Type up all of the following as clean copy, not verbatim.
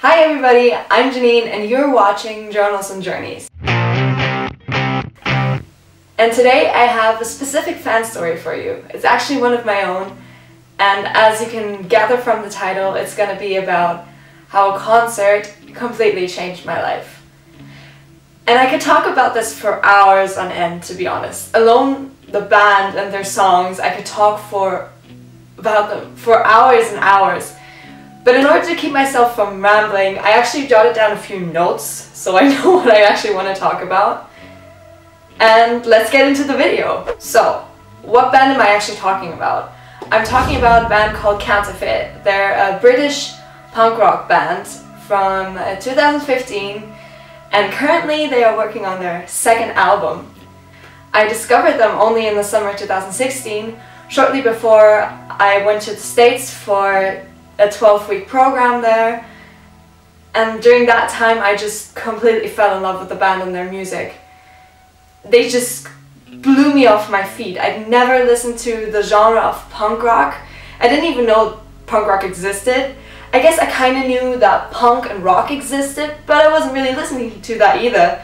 Hi everybody, I'm Janine and you're watching Journals and Journeys. And today I have a specific fan story for you. It's actually one of my own, and as you can gather from the title, it's going to be about how a concert completely changed my life. And I could talk about this for hours on end, to be honest. Alone the band and their songs, I could talk about them for hours and hours. But in order to keep myself from rambling, I actually jotted down a few notes so I know what I actually want to talk about. And let's get into the video. So, what band am I actually talking about? I'm talking about a band called Counterfeit. They're a British punk rock band from 2015, and currently they are working on their second album. I discovered them only in the summer 2016, shortly before I went to the States for a 12-week program there, and during that time I just completely fell in love with the band and their music. They just blew me off my feet. I'd never listened to the genre of punk rock. I didn't even know punk rock existed. I guess I kind of knew that punk and rock existed, but I wasn't really listening to that either.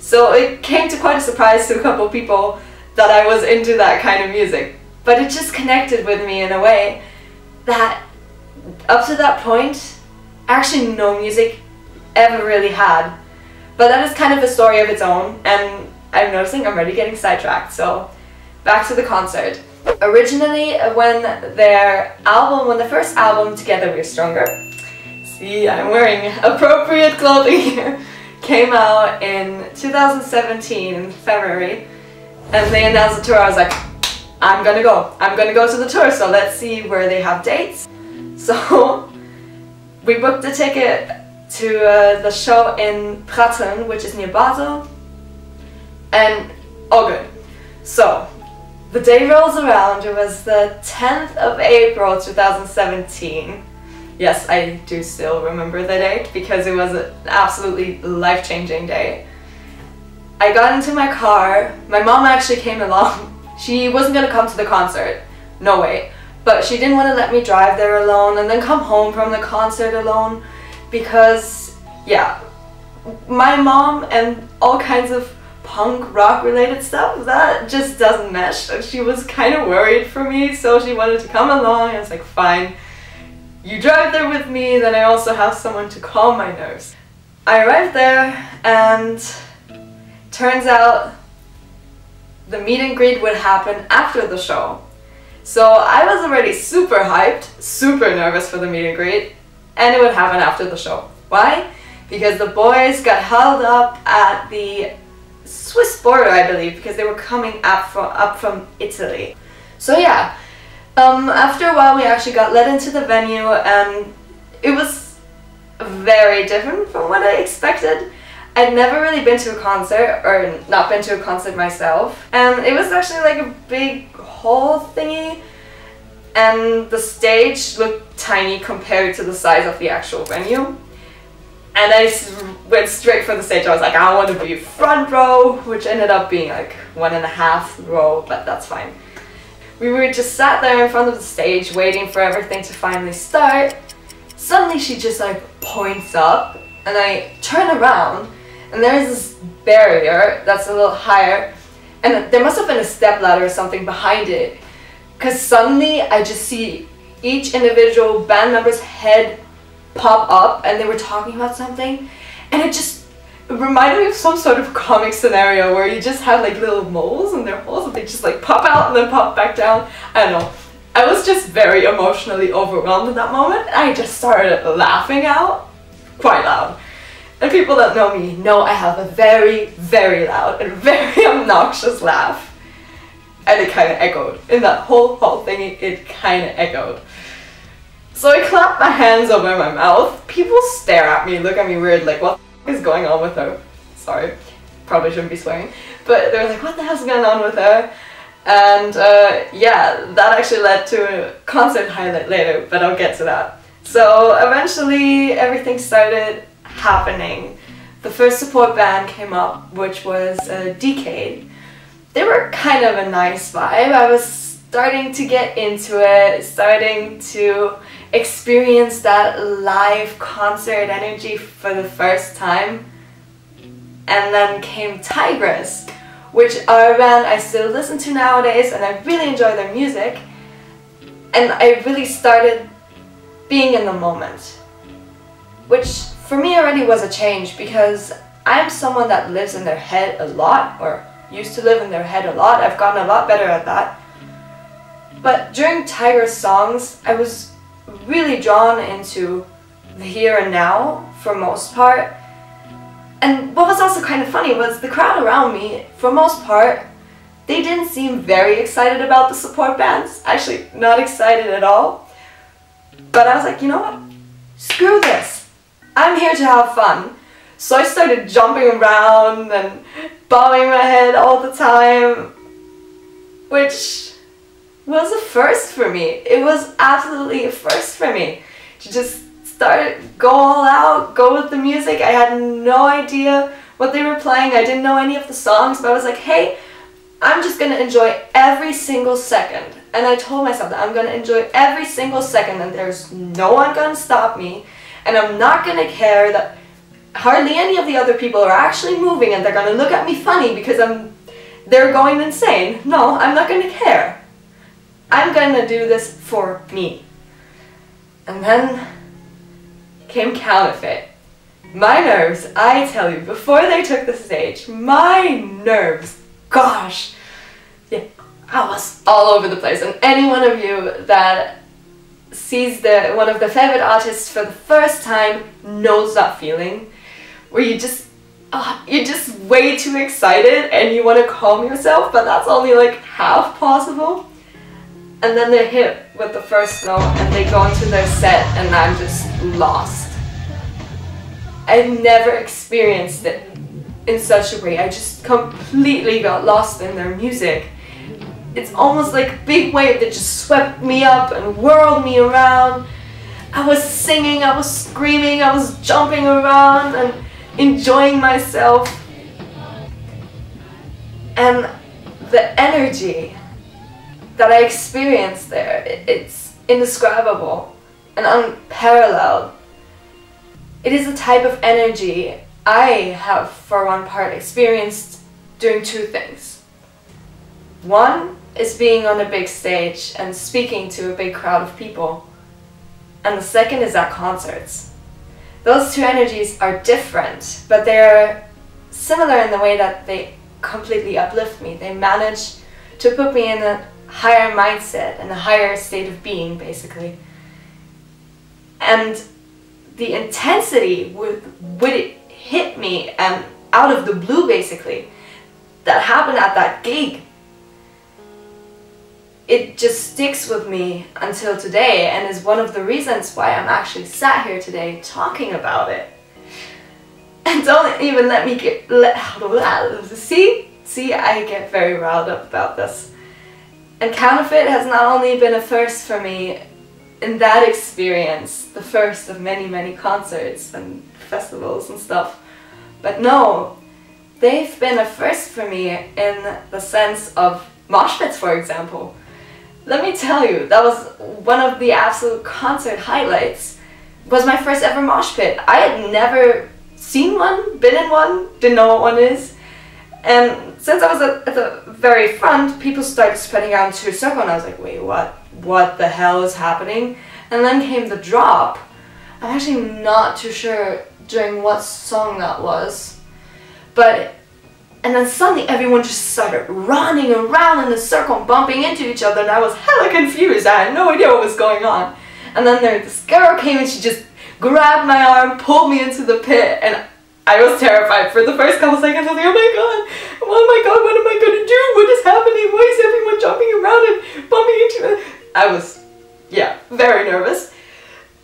So it came to quite a surprise to a couple people that I was into that kind of music. But it just connected with me in a way that up to that point, actually no music ever really had. But that is kind of a story of its own, and I'm noticing I'm already getting sidetracked, so back to the concert. Originally, when the first album, Together We're Stronger, see, I'm wearing appropriate clothing here, came out in 2017, in February, and they announced the tour. I was like, I'm gonna go to the tour, so let's see where they have dates. So we booked a ticket to the show in Pratteln, which is near Basel, and all good. So the day rolls around. It was the 10th of April 2017. Yes, I do still remember the date because it was an absolutely life-changing day. I got into my car. My mom actually came along. She wasn't gonna come to the concert, no way. But she didn't want to let me drive there alone and then come home from the concert alone because, yeah, my mom and all kinds of punk rock related stuff, that just doesn't mesh. And she was kind of worried for me, so she wanted to come along, and I was like, fine, you drive there with me, then I also have someone to calm my nerves. I arrived there, and turns out the meet and greet would happen after the show. So I was already super hyped, super nervous for the meet and greet, and it would happen after the show. Why? Because the boys got held up at the Swiss border, I believe, because they were coming up from Italy. So yeah, after a while we actually got let into the venue, and it was very different from what I expected. I'd never really been to a concert, or not been to a concert myself, and it was actually like a big hall thingy, and the stage looked tiny compared to the size of the actual venue, and I went straight for the stage. I was like, I want to be front row, which ended up being like 1.5 row, but that's fine. We were just sat there in front of the stage waiting for everything to finally start. Suddenly she just like points up, and I turn around, and there's this barrier that's a little higher, and there must have been a stepladder or something behind it, because suddenly I just see each individual band member's head pop up, and they were talking about something, and it reminded me of some sort of comic scenario where you just have like little moles in their holes, and they just like pop out and then pop back down. I don't know, I was just very emotionally overwhelmed in that moment. I just started laughing out quite loud. And people that know me know I have a very, very loud and very obnoxious laugh. And it kind of echoed. In that whole thingy, it kind of echoed. So I clapped my hands over my mouth. People stare at me, look at me weird, like, what the f is going on with her? Sorry, probably shouldn't be swearing. But they were like, what the hell's going on with her? And yeah, that actually led to a concert highlight later, but I'll get to that. So eventually everything started happening. The first support band came up, which was Decade. They were kind of a nice vibe. I was starting to get into it, starting to experience that live concert energy for the first time. And then came Tigress, which are a band I still listen to nowadays, and I really enjoy their music. And I really started being in the moment, which for me already was a change, because I'm someone that lives in their head a lot, or used to live in their head a lot. I've gotten a lot better at that. But during Tigress songs, I was really drawn into the here and now, for most part. And what was also kind of funny was the crowd around me, for most part, they didn't seem very excited about the support bands. Actually, not excited at all. But I was like, you know what? Screw this. I'm here to have fun. So I started jumping around and bobbing my head all the time, which was a first for me. It was absolutely a first for me to just go all out, go with the music. I had no idea what they were playing. I didn't know any of the songs, but I was like, hey, I'm just gonna enjoy every single second. And I told myself that I'm gonna enjoy every single second, and there's no one gonna stop me, and I'm not gonna care that hardly any of the other people are actually moving and they're gonna look at me funny because they're going insane. No, I'm not gonna care. I'm gonna do this for me. And then came Counterfeit. My nerves, I tell you, before they took the stage, my nerves, gosh, yeah, I was all over the place. And any one of you that sees one of the favorite artists for the first time knows that feeling, where you just, you're just way too excited and you want to calm yourself, but that's only like half possible. And then they hit with the first note and they go into their set and I'm just lost. I've never experienced it in such a way. I just completely got lost in their music. It's almost like a big wave that just swept me up and whirled me around. I was singing, I was screaming, I was jumping around and enjoying myself. And the energy that I experienced there, it's indescribable and unparalleled. It is a type of energy I have, for one part, experienced doing two things. One is being on a big stage and speaking to a big crowd of people, and the second is at concerts. Those two energies are different, but they're similar in the way that they completely uplift me. They manage to put me in a higher mindset and a higher state of being, basically. And the intensity with it hit me and out of the blue, basically, that happened at that gig, it just sticks with me until today and is one of the reasons why I'm actually sat here today talking about it. And don't even let me get see, I get very riled up about this. And Counterfeit has not only been a first for me in that experience, the first of many, many concerts and festivals and stuff, but no, they've been a first for me in the sense of mosh pits, for example. Let me tell you, that was one of the absolute concert highlights, was my first ever mosh pit. I had never seen one, been in one, didn't know what one is. And since I was at the very front, people started spreading out into a circle and I was like, wait, what the hell is happening? And then came the drop. I'm actually not too sure during what song that was, but, and then suddenly everyone just started running around in a circle and bumping into each other and I was hella confused. I had no idea what was going on. And then this girl came and she just grabbed my arm, pulled me into the pit, and I was terrified for the first couple seconds. I was like, oh my god, what am I gonna do? What is happening? Why is everyone jumping around and bumping into me? I was, yeah, very nervous.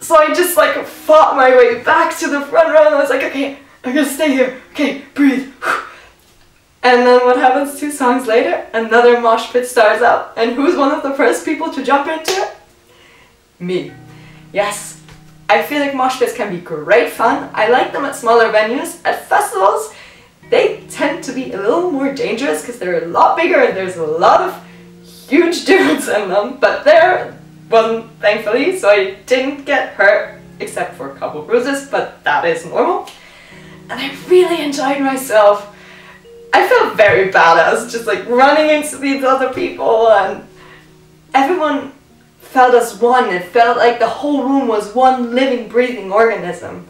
So I just like fought my way back to the front row and I was like, okay, I'm gonna stay here. Okay, breathe. And then what happens 2 songs later? Another mosh pit starts up. And who's one of the first people to jump into it? Me. Yes. I feel like mosh pits can be great fun. I like them at smaller venues. At festivals, they tend to be a little more dangerous because they're a lot bigger and there's a lot of huge dudes in them, but there wasn't, thankfully, so I didn't get hurt except for a couple bruises, but that is normal. And I really enjoyed myself. I felt very badass, just like running into these other people, and everyone felt as one. It felt like the whole room was one living, breathing organism.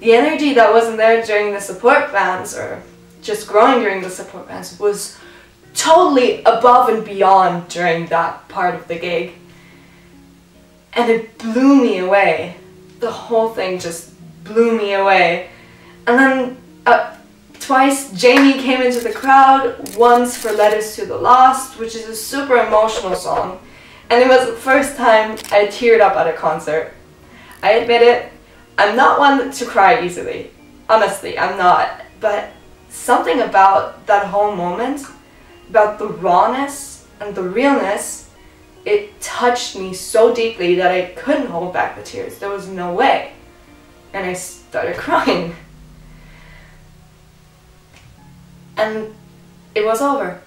The energy that wasn't there during the support bands, or just growing during the support bands, was totally above and beyond during that part of the gig. And it blew me away. The whole thing just blew me away. And then twice Jamie came into the crowd, once for Letters to the Lost, which is a super emotional song. And it was the first time I teared up at a concert. I admit it, I'm not one to cry easily. Honestly, I'm not. But something about that whole moment, about the rawness and the realness, it touched me so deeply that I couldn't hold back the tears. There was no way. And I started crying. And it was over.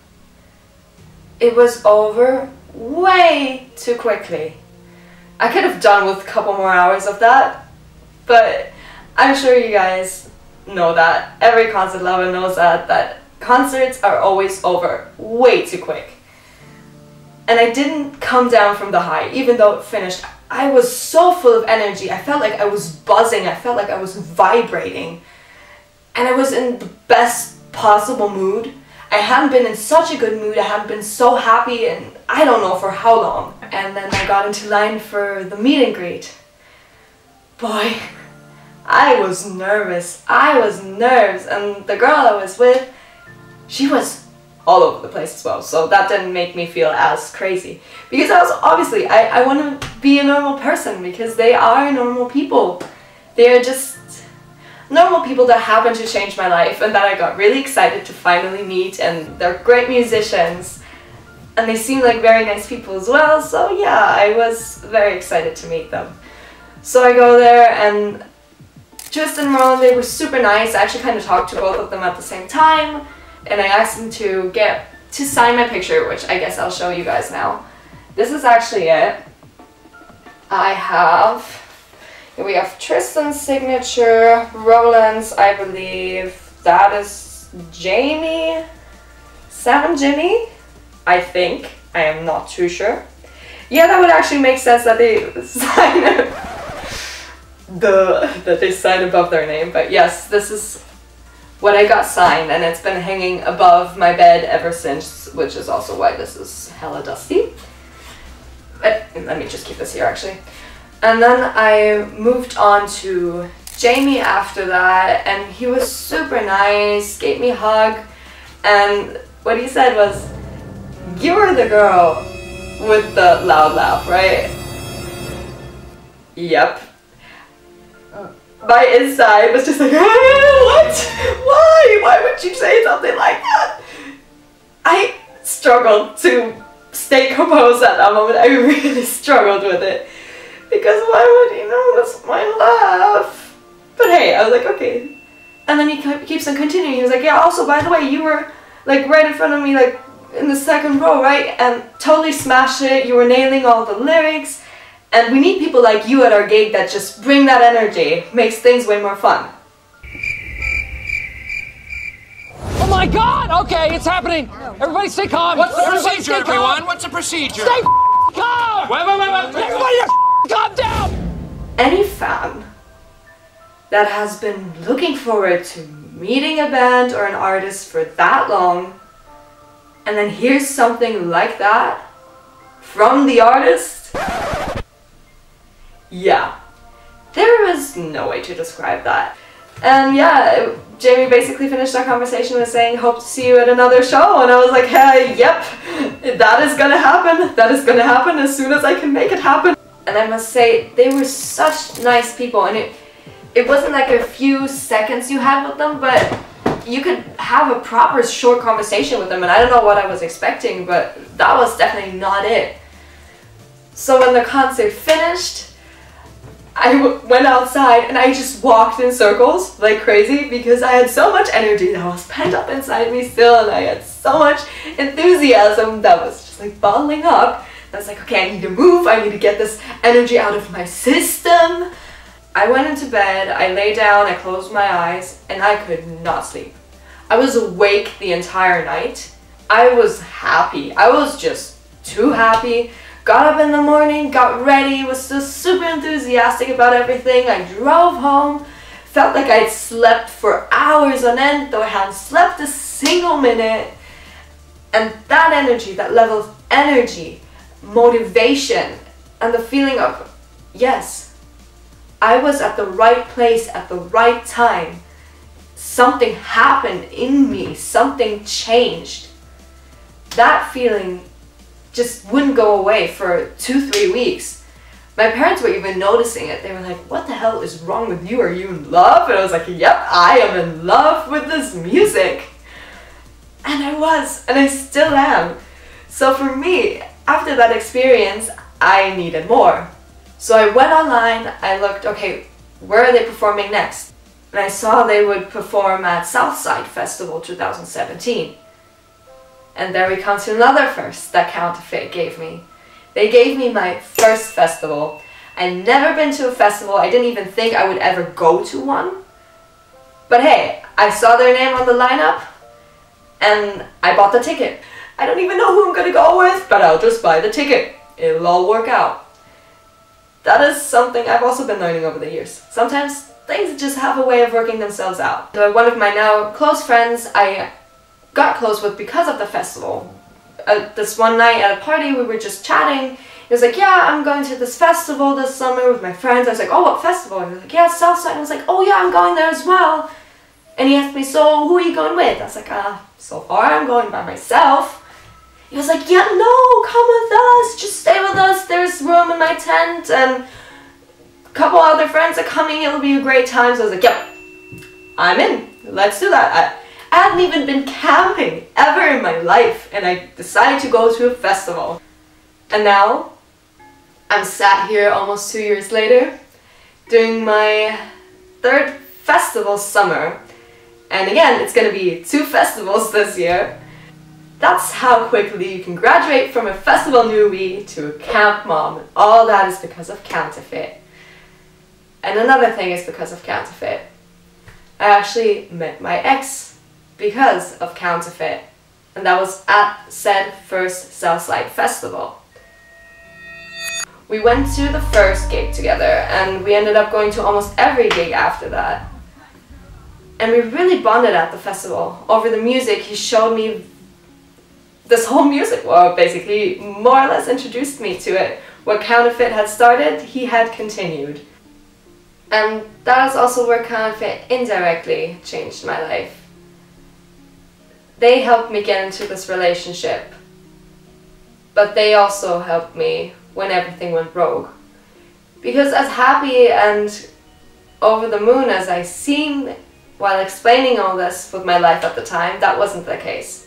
It was over way too quickly. I could have done with a couple more hours of that, but I'm sure you guys know that. Every concert lover knows that concerts are always over way too quick. And I didn't come down from the high, even though it finished. I was so full of energy. I felt like I was buzzing. I felt like I was vibrating. And I was in the best possible mood. I hadn't been in such a good mood, I hadn't been so happy, and I don't know for how long. And then I got into line for the meet and greet. Boy, I was nervous. I was nerves, and the girl I was with, she was all over the place as well, so that didn't make me feel as crazy. Because I was obviously, I want to be a normal person, because they are normal people. They are just normal people that happened to change my life and that I got really excited to finally meet, and they're great musicians and they seem like very nice people as well, so yeah, I was very excited to meet them. So I go there, and Tristan and Roland, they were super nice. I actually kind of talked to both of them at the same time, and I asked them to get to sign my picture, which I guess I'll show you guys now. This is actually it. We have Tristan's signature, Roland's, I believe, that is Jamie, Sam and Jimmy, I think, I am not too sure. Yeah, that would actually make sense that they sign that they sign above their name, but yes, this is what I got signed, and it's been hanging above my bed ever since, which is also why this is hella dusty. But let me just keep this here actually. And then I moved on to Jamie after that, and he was super nice, gave me a hug, and what he said was, "You were the girl with the loud laugh, right?" Yep. My inside was just like, what? Why? Why would you say something like that? I struggled to stay composed at that moment. I really struggled with it. Because why would he notice my laugh? But hey, I was like, okay. And then he keeps on continuing. He was like, yeah, also, by the way, you were like right in front of me, like in the second row, right? And totally smashed it. You were nailing all the lyrics. And we need people like you at our gig that just bring that energy. Makes things way more fun. Oh my God! Okay, it's happening. Everybody stay calm. What's the procedure, everyone? What's the procedure? Stay calm! Wait. Everybody calm down! Any fan that has been looking forward to meeting a band or an artist for that long, and then hears something like that from the artist? Yeah, there is no way to describe that. And yeah, Jamie basically finished our conversation with saying, hope to see you at another show. And I was like, hey, yep, that is gonna happen. That is gonna happen as soon as I can make it happen. And I must say, they were such nice people, and it wasn't like a few seconds you had with them, but you could have a proper short conversation with them, and I don't know what I was expecting, but that was definitely not it. So when the concert finished, I went outside and I just walked in circles like crazy, because I had so much energy that was pent up inside me still, and I had so much enthusiasm that was just like bottling up. That's like, okay, I need to move, I need to get this energy out of my system. I went into bed, I lay down, I closed my eyes, and I could not sleep. I was awake the entire night. I was happy. I was just too happy. Got up in the morning, got ready, was just super enthusiastic about everything. I drove home, felt like I'd slept for hours on end, though I hadn't slept a single minute. And that energy, that level of energy, motivation, and the feeling of, yes, I was at the right place at the right time. Something happened in me, something changed. That feeling just wouldn't go away for 2-3 weeks. My parents were even noticing it. They were like, what the hell is wrong with you? Are you in love? And I was like, yep, I am in love with this music. And I was, and I still am. So for me, after that experience, I needed more. So I went online, I looked, okay, where are they performing next? And I saw they would perform at Southside Festival 2017. And there comes another first that Counterfeit gave me. They gave me my first festival. I'd never been to a festival, I didn't even think I would ever go to one. But hey, I saw their name on the lineup, and I bought the ticket. I don't even know who I'm gonna go with, but I'll just buy the ticket. It'll all work out. That is something I've also been learning over the years. Sometimes things just have a way of working themselves out. So one of my now close friends I got close with because of the festival. This one night at a party, we were just chatting. He was like, yeah, I'm going to this festival this summer with my friends. I was like, oh, what festival? And he was like, yeah, Southside. I was like, oh yeah, I'm going there as well. And he asked me, so who are you going with? I was like, so far I'm going by myself. He was like, yeah, no, come with us, just stay with us, there's room in my tent, and a couple other friends are coming, it'll be a great time. So I was like, yep, I'm in, let's do that. I hadn't even been camping ever in my life, and I decided to go to a festival. And now, I'm sat here almost 2 years later, doing my third festival summer. And again, it's gonna be 2 festivals this year. That's how quickly you can graduate from a festival newbie to a camp mom. And all that is because of Counterfeit. And another thing is because of Counterfeit. I actually met my ex because of Counterfeit. And that was at said first Southside Festival. We went to the first gig together, and we ended up going to almost every gig after that. And we really bonded at the festival. Over the music, he showed me this whole music world, basically, more or less introduced me to it. What Counterfeit had started, he had continued. And that is also where Counterfeit indirectly changed my life. They helped me get into this relationship, but they also helped me when everything went rogue. Because as happy and over the moon as I seemed while explaining all this with my life at the time, that wasn't the case.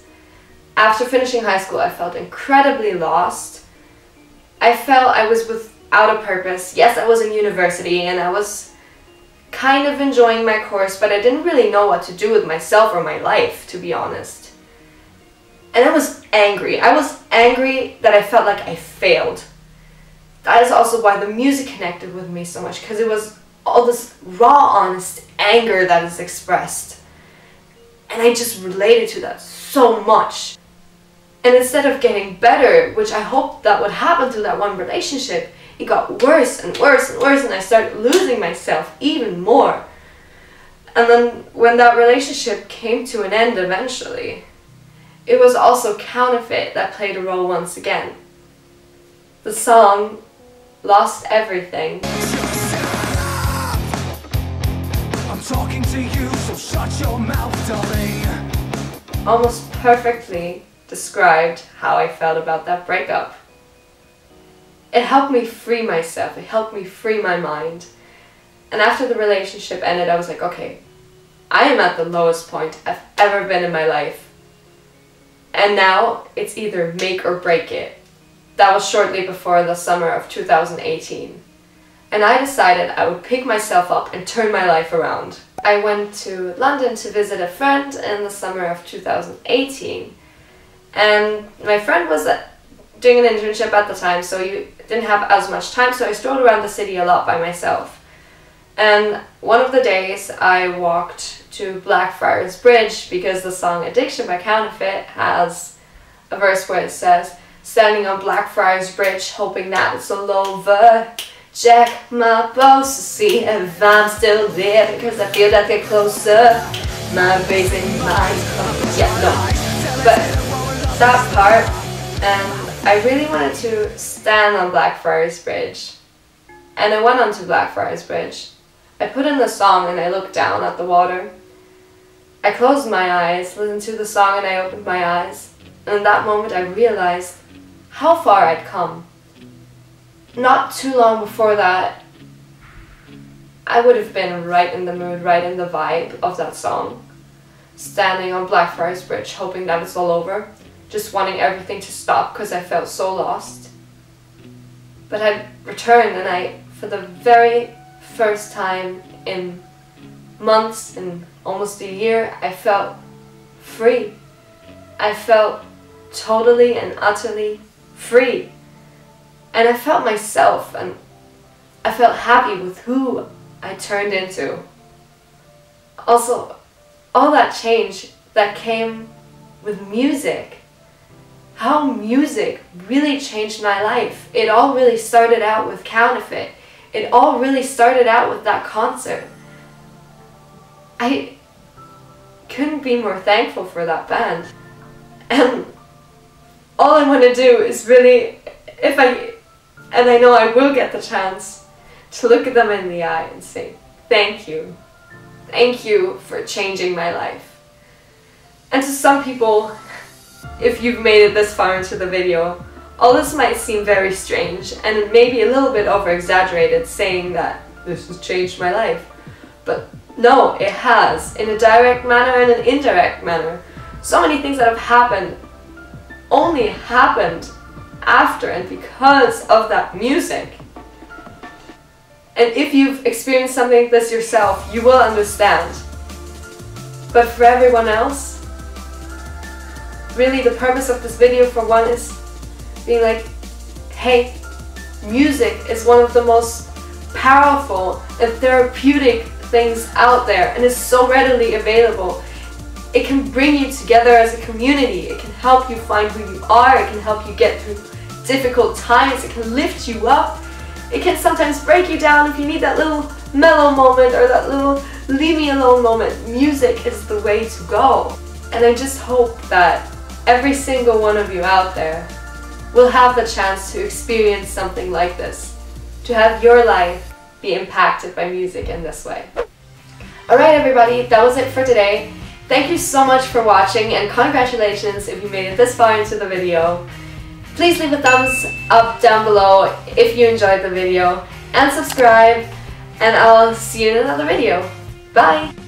After finishing high school, I felt incredibly lost. I felt I was without a purpose. Yes, I was in university and I was kind of enjoying my course, but I didn't really know what to do with myself or my life, to be honest. And I was angry. I was angry that I felt like I failed. That is also why the music connected with me so much, because it was all this raw, honest anger that is expressed. And I just related to that so much. And instead of getting better, which I hoped that would happen through that one relationship, it got worse and worse and worse, and I started losing myself even more. And then when that relationship came to an end eventually, it was also Counterfeit that played a role once again. The song Lost Everything. I'm talking to you, so shut your mouth, darling. Almost perfectly described how I felt about that breakup. It helped me free myself, it helped me free my mind. And after the relationship ended, I was like, okay, I am at the lowest point I've ever been in my life. And now it's either make or break it. That was shortly before the summer of 2018. And I decided I would pick myself up and turn my life around. I went to London to visit a friend in the summer of 2018. And my friend was doing an internship at the time, so you didn't have as much time, so I strolled around the city a lot by myself. And one of the days I walked to Blackfriars Bridge because the song Addiction by Counterfeit has a verse where it says, "Standing on Blackfriars Bridge, hoping that it's all over. Check my pulse to see if I'm still there, because I feel that they're closer. My raising mind, oh, yeah, no." But that part, and I really wanted to stand on Blackfriars Bridge. And I went onto Blackfriars Bridge. I put in the song and I looked down at the water. I closed my eyes, listened to the song, and I opened my eyes. And in that moment I realized how far I'd come. Not too long before that, I would have been right in the mood, right in the vibe of that song. Standing on Blackfriars Bridge, hoping that it's all over. Just wanting everything to stop because I felt so lost. But I returned, and I, for the very first time in months and almost a year, I felt free. I felt totally and utterly free. And I felt myself, and I felt happy with who I turned into. Also, all that change that came with music. How music really changed my life. It all really started out with Counterfeit. It all really started out with that concert. I couldn't be more thankful for that band. And all I want to do is really, and I know I will get the chance, to look at them in the eye and say, thank you. Thank you for changing my life. And to some people, if you've made it this far into the video, all this might seem very strange, and it may be a little bit over-exaggerated saying that this has changed my life. But no, it has, in a direct manner and an indirect manner. So many things that have happened only happened after and because of that music. And if you've experienced something like this yourself, you will understand. But for everyone else, really the purpose of this video for one is being like, hey, music is one of the most powerful and therapeutic things out there, and is so readily available. It can bring you together as a community. It can help you find who you are. It can help you get through difficult times. It can lift you up. It can sometimes break you down if you need that little mellow moment or that little leave me alone moment. Music is the way to go. And I just hope that every single one of you out there will have the chance to experience something like this, to have your life be impacted by music in this way. Alright everybody, that was it for today. Thank you so much for watching, and congratulations if you made it this far into the video. Please leave a thumbs up down below if you enjoyed the video, and subscribe, and I'll see you in another video. Bye!